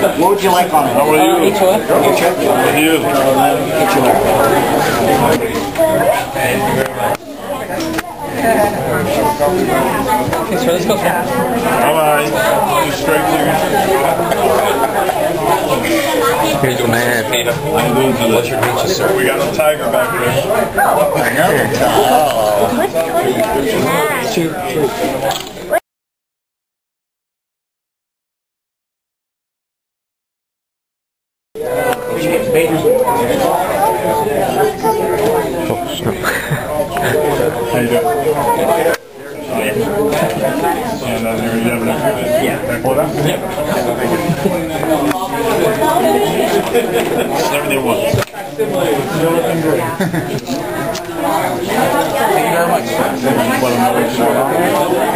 What would you like on it? How are you? H1. How are you? H1. Thank you very much. Okay, sir, let's go for it. Bye-bye. Here you go, man. Peter. What's your picture, sir? We got a tiger back there. Another tiger. Oh. Shoot. Thank you very much.